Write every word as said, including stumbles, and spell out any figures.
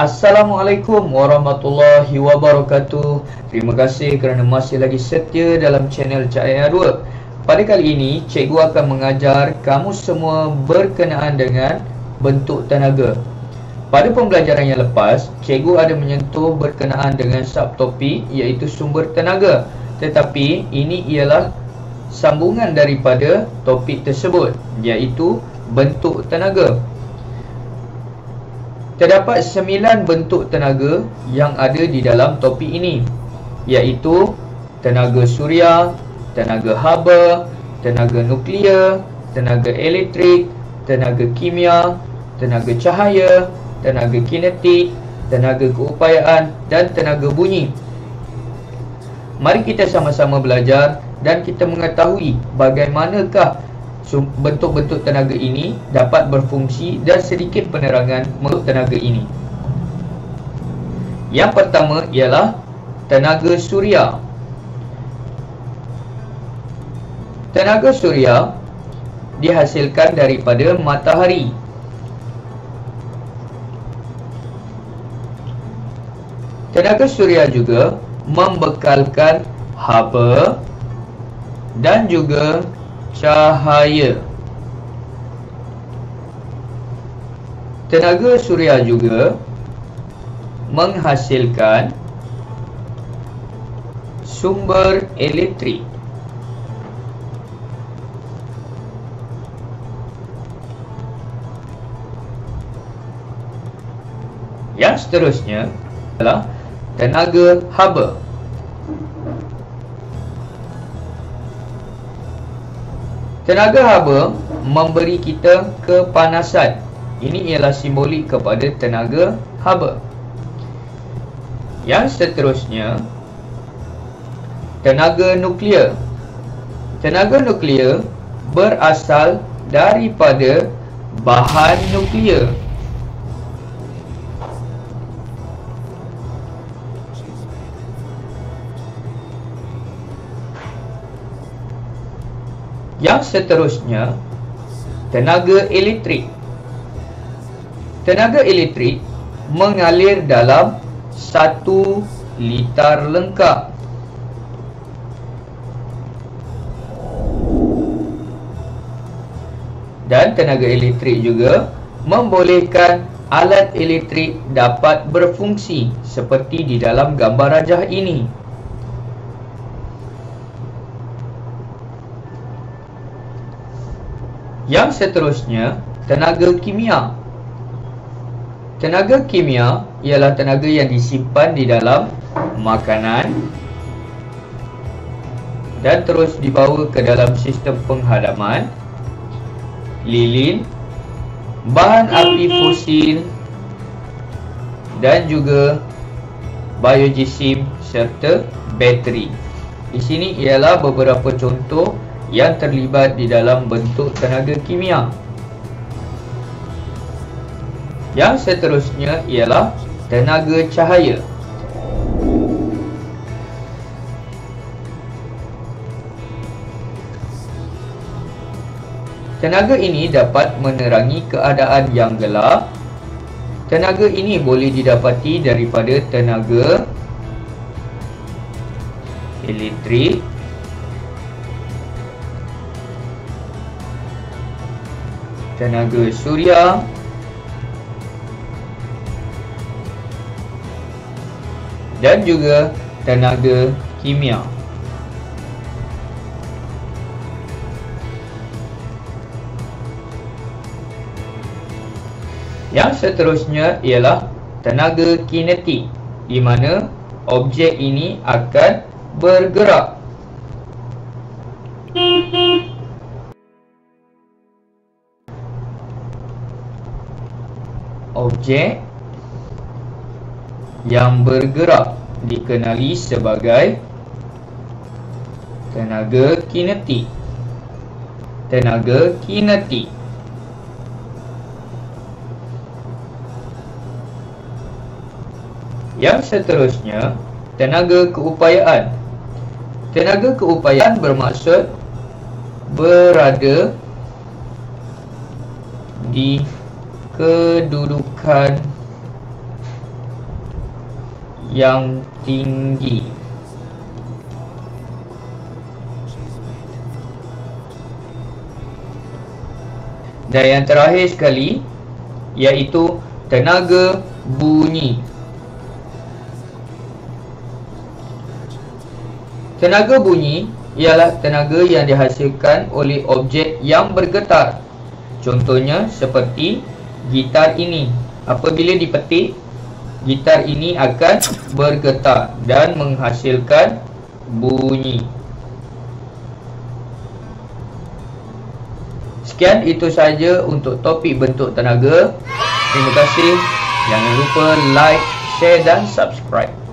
Assalamualaikum warahmatullahi wabarakatuh. Terima kasih kerana masih lagi setia dalam channel Cahaya dua. Pada kali ini, cikgu akan mengajar kamu semua berkenaan dengan bentuk tenaga. Pada pembelajaran yang lepas, cikgu ada menyentuh berkenaan dengan subtopik iaitu sumber tenaga. Tetapi, ini ialah sambungan daripada topik tersebut iaitu bentuk tenaga. Terdapat sembilan bentuk tenaga yang ada di dalam topik ini, iaitu tenaga suria, tenaga haba, tenaga nuklear, tenaga elektrik, tenaga kimia, tenaga cahaya, tenaga kinetik, tenaga keupayaan dan tenaga bunyi. Mari kita sama-sama belajar dan kita mengetahui bagaimanakah bentuk-bentuk tenaga ini dapat berfungsi dan sedikit penerangan mengenai tenaga ini. Yang pertama ialah tenaga suria. Tenaga suria dihasilkan daripada matahari. Tenaga suria juga membekalkan haba dan juga cahaya. Tenaga suria juga menghasilkan sumber elektrik. Yang seterusnya adalah tenaga haba. Tenaga haba memberi kita kepanasan. Ini ialah simbolik kepada tenaga haba. Yang seterusnya, tenaga nuklear. Tenaga nuklear berasal daripada bahan nuklear. Yang seterusnya, tenaga elektrik. Tenaga elektrik mengalir dalam satu litar lengkap. Dan tenaga elektrik juga membolehkan alat elektrik dapat berfungsi seperti di dalam gambar rajah ini. Yang seterusnya, tenaga kimia. Tenaga kimia ialah tenaga yang disimpan di dalam makanan dan terus dibawa ke dalam sistem penghadaman, lilin, bahan api fosil dan juga biojisim serta bateri. Di sini ialah beberapa contoh yang terlibat di dalam bentuk tenaga kimia. Yang seterusnya ialah tenaga cahaya. Tenaga ini dapat menerangi keadaan yang gelap. Tenaga ini boleh didapati daripada tenaga elektrik, tenaga suria dan juga tenaga kimia. Yang seterusnya ialah tenaga kinetik, di mana objek ini akan bergerak. Objek yang bergerak dikenali sebagai tenaga kinetik. Tenaga kinetik. Yang seterusnya, tenaga keupayaan. Tenaga keupayaan bermaksud berada di kedudukan yang tinggi. Dan yang terakhir sekali, iaitu tenaga bunyi. Tenaga bunyi ialah tenaga yang dihasilkan oleh objek yang bergetar. Contohnya seperti gitar ini. Apabila dipetik, gitar ini akan bergetar dan menghasilkan bunyi. Sekian, itu sahaja untuk topik bentuk tenaga. Terima kasih. Jangan lupa like, share dan subscribe.